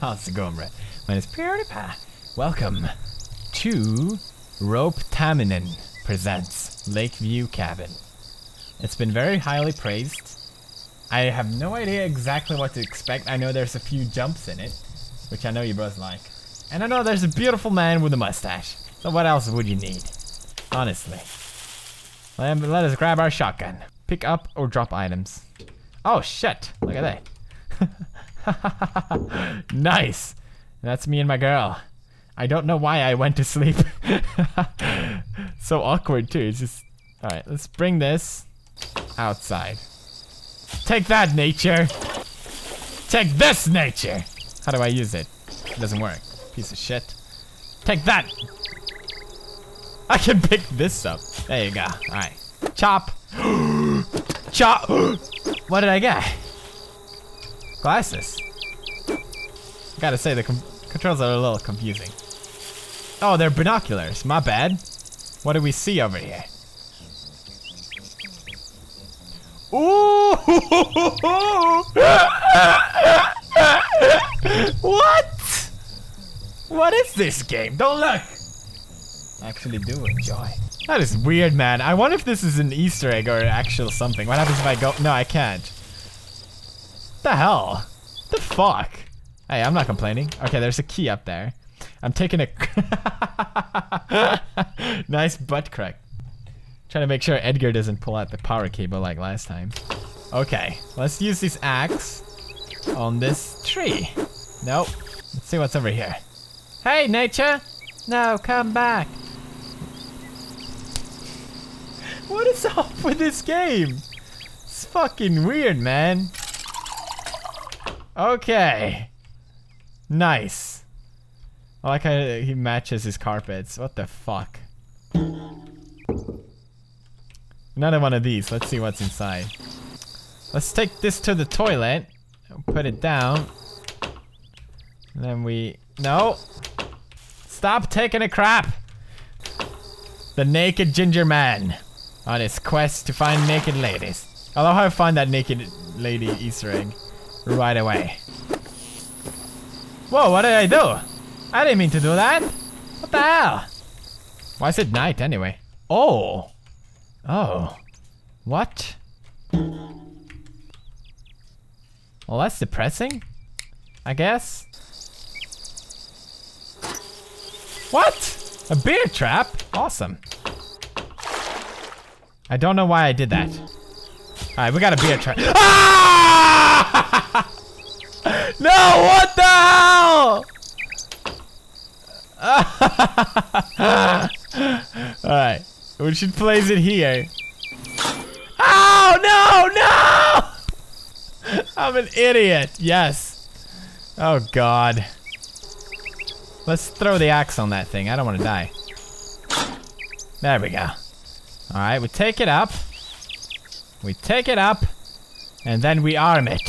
How's it going, Brett? My name is PewDiePie. Welcome to Rope Taminen presents Lakeview Cabin. It's been very highly praised. I have no idea exactly what to expect. I know there's a few jumps in it, which I know you both like. And I know there's a beautiful man with a mustache. So what else would you need? Honestly. Let us grab our shotgun. Pick up or drop items. Oh shit, look at that. Nice. That's me and my girl. I don't know why I went to sleep. So awkward too, it's just... Alright, let's bring this outside. Take that, nature! Take this, nature! How do I use it? It doesn't work. Piece of shit. Take that! I can pick this up. There you go. Alright. Chop! Chop! What did I get? Glasses. Gotta say, the controls are a little confusing. Oh, they're binoculars. My bad. What do we see over here? Ooh! What? What is this game? Don't look! I actually do enjoy. That is weird, man. I wonder if this is an Easter egg or an actual something. What happens if I go? No, I can't. What the hell? What the fuck? Hey, I'm not complaining. Okay, there's a key up there. I'm taking a nice butt crack. Trying to make sure Edgar doesn't pull out the power cable like last time. Okay, let's use this axe on this tree. Nope. Let's see what's over here. Hey, nature! No, come back! What is up with this game? It's fucking weird, man. Okay. Nice. I like how he matches his carpets. What the fuck? Another one of these. Let's see what's inside. Let's take this to the toilet. Put it down. And then we... No! Stop taking a crap! The naked ginger man. On his quest to find naked ladies. I love how I find that naked lady Easter egg right away. Whoa, what did I do? I didn't mean to do that. What the hell? Why is it night anyway? Oh. Oh, what? Well, that's depressing, I guess. What? A bear trap? Awesome. I don't know why I did that. Alright, we got a bear trap. Ah! No, what the hell? Alright. When she plays it here. Oh, no, no! I'm an idiot. Yes. Oh, God. Let's throw the axe on that thing. I don't want to die. There we go. Alright, we take it up. We take it up. And then we arm it.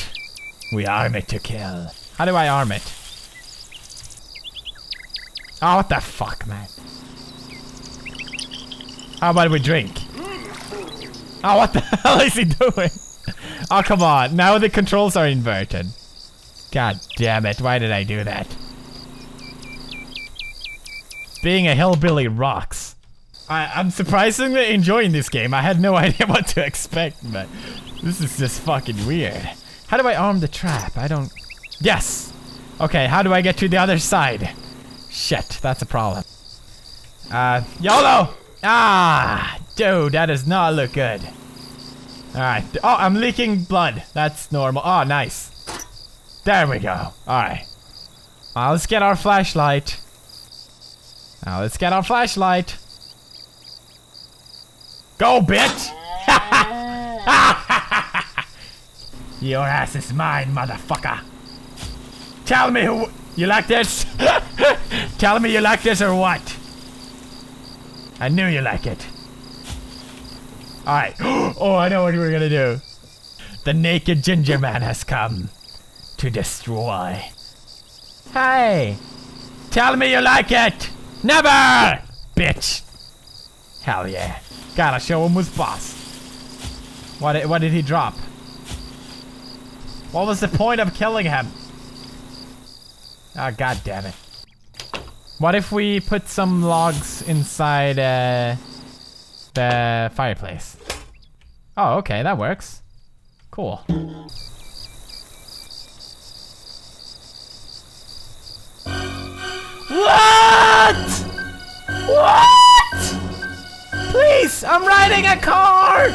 We arm it to kill. How do I arm it? Oh, what the fuck, man? How about we drink? Oh, what the hell is he doing? Oh, come on. Now the controls are inverted. God damn it. Why did I do that? Being a hillbilly rocks. I'm surprisingly enjoying this game. I had no idea what to expect, but this is just fucking weird. How do I arm the trap? I don't... Yes! Okay, how do I get to the other side? Shit, that's a problem. YOLO! Ah, dude, that does not look good. Alright. Oh, I'm leaking blood. That's normal. Oh, nice. There we go. Alright. Let's get our flashlight. Now, let's get our flashlight. Go, bitch! Your ass is mine, motherfucker. Tell me who... You like this? Tell me you like this or what? I knew you like it. Alright. Oh, I know what we're gonna do. The naked ginger man has come to destroy. Hey! Tell me you like it! Never! Bitch! Hell yeah. Gotta show him who's boss. What did he drop? What was the point of killing him? Ah, god damn it. What if we put some logs inside the fireplace? Oh, okay, that works. Cool. What? What? Please, I'm riding a car!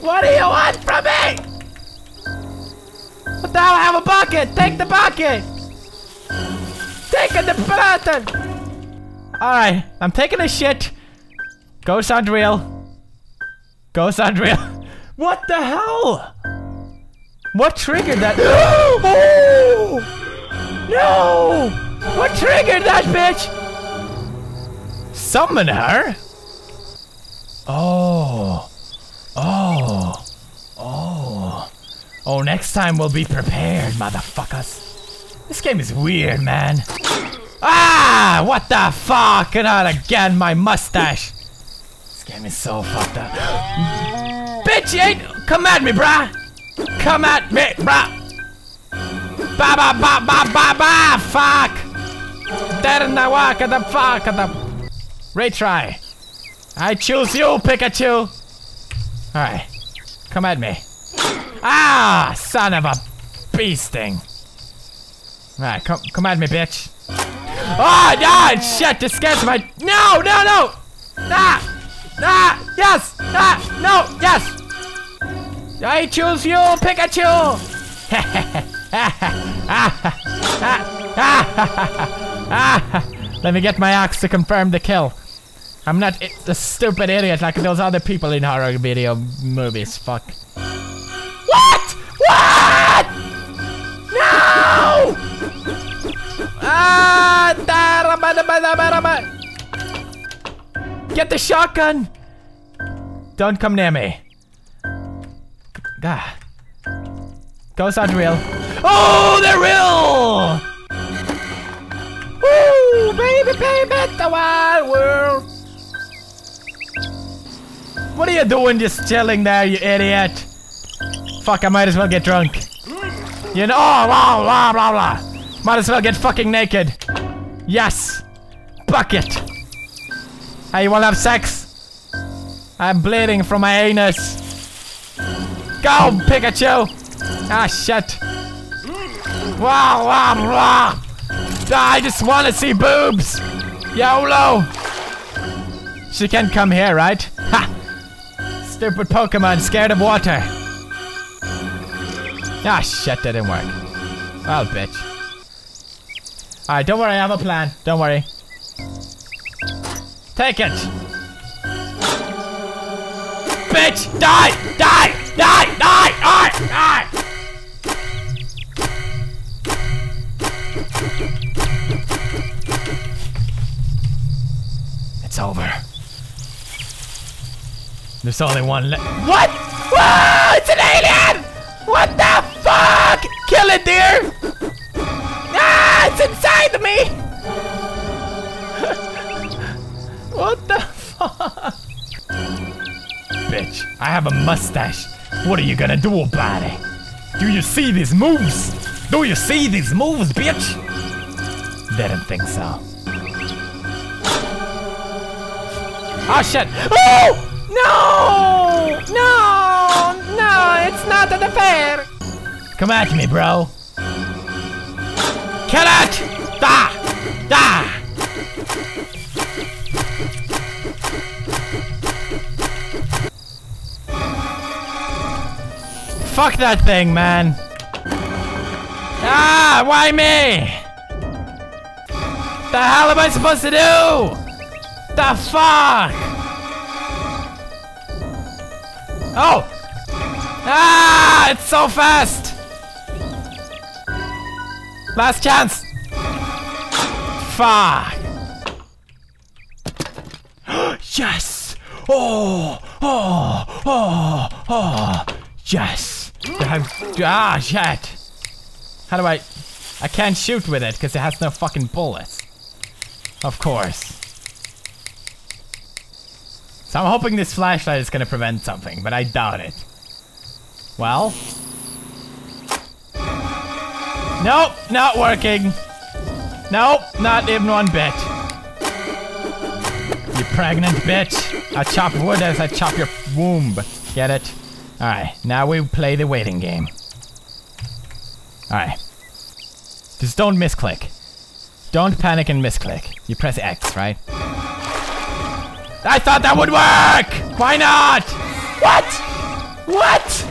What do you want from me? What the hell? I have a bucket! Take the bucket! Take the button! Alright, I'm taking a shit. Go sound real. Go sound real. What the hell? What triggered that? Oh! No! What triggered that bitch? Summon her? Oh. Oh. Oh. Oh, next time we'll be prepared, motherfuckers. This game is weird, man. Ah! What the fuck? Not again, my mustache. This game is so fucked up. Bitch, you ain't. Come at me, brah. Come at me, brah. Ba ba ba ba ba ba. Fuck. Dead in the walk of the fuck of the. Retry. I choose you, Pikachu. Alright. Come at me. Ah! Son of a beasting. Alright, come at me, bitch. Oh, God! Shit, this gets my. No, no, no! Ah! Ah! Yes! Ah! No! Yes! I choose you, Pikachu! Let me get my axe to confirm the kill. I'm not a stupid idiot like those other people in horror video movies. Fuck. What? What? No! Get the shotgun! Don't come near me. Ah. Ghosts aren't real. Oh, they're real! Woo! Baby, baby, the wild world. What are you doing just chilling there, you idiot? Fuck, I might as well get drunk. You know, oh, blah, blah, blah, blah. Might as well get fucking naked. Yes. Bucket. Hey, you wanna have sex? I'm bleeding from my anus. Go, Pikachu! Ah, shit. Wow, wow, wow! I just wanna see boobs! YOLO! She can't come here, right? Ha! Stupid Pokemon scared of water. Ah, shit, that didn't work. Well, bitch. Alright, don't worry, I have a plan. Don't worry. Take it! Bitch! Die! Die! Die! Die! Die! Die! It's over. There's only one left. What? Whoa! It's an alien! What the fuck? Kill it, dear! Ah! It's inside of me! What the fuck? Bitch, I have a mustache. What are you gonna do about it? Do you see these moves? Do you see these moves, bitch? Didn't think so. Oh shit! Oh! No! No! No! It's not the fair! Come at me, bro! Kill it! Da! Da! Fuck that thing, man. Ah, why me? The hell am I supposed to do? The fuck? Oh! Ah, it's so fast. Last chance. Fuck. Yes. Oh, oh, oh, oh. Yes. Ah, shit. How do I... I can't shoot with it because it has no fucking bullets. Of course. So I'm hoping this flashlight is going to prevent something, but I doubt it. Well... Nope, not working. Nope, not even one bit. You pregnant bitch. I chop wood as I chop your womb. Get it? Alright, now we play the waiting game. Alright. Just don't misclick. Don't panic and misclick. You press X, right? I thought that would work! Why not? What? What?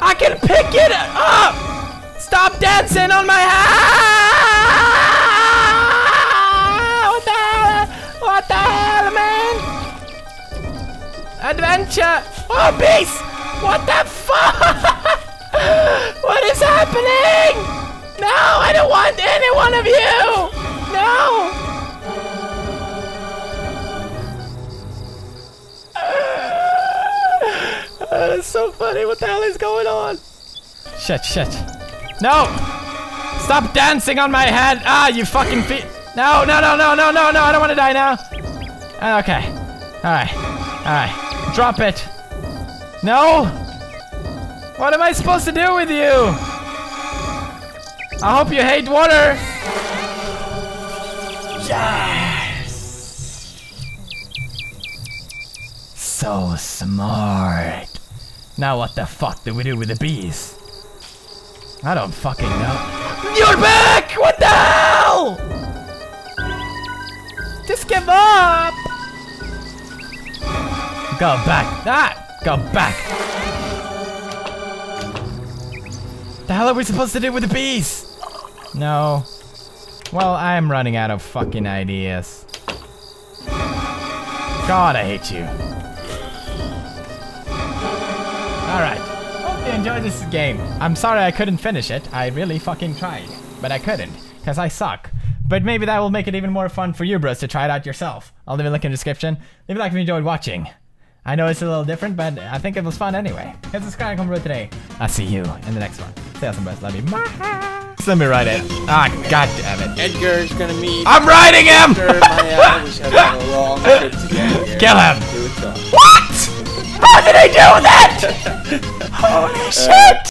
I can pick it up! Stop dancing on my hand! What the hell? What the hell, man? Adventure! Oh, beast! What the fuck? What is happening? No, I don't want any one of you! No! That is so funny. What the hell is going on? Shut, shut. No! Stop dancing on my head! Ah, you fucking feet! No, no, no, no, no, no, no! I don't want to die now! Okay. Alright. Alright. Drop it. No! What am I supposed to do with you? I hope you hate water! Yes! So smart! Now what the fuck do we do with the bees? I don't fucking know. You're back! What the hell?! Just give up! Go back! Ah! Go back! The hell are we supposed to do with the bees? No. Well, I'm running out of fucking ideas. God, I hate you. Alright. Hope you enjoyed this game. I'm sorry I couldn't finish it. I really fucking tried. But I couldn't. Because I suck. But maybe that will make it even more fun for you bros to try it out yourself. I'll leave a link in the description. Leave a like if you enjoyed watching. I know it's a little different, but I think it was fun anyway. Hit subscribe and come over today. I'll see you in the next one. Stay awesome, bros. Love you. Bye. Let me ride it. Ah, goddammit. Edgar's gonna meet. I'm riding him! Kill him! What? How did I do that? Holy shit!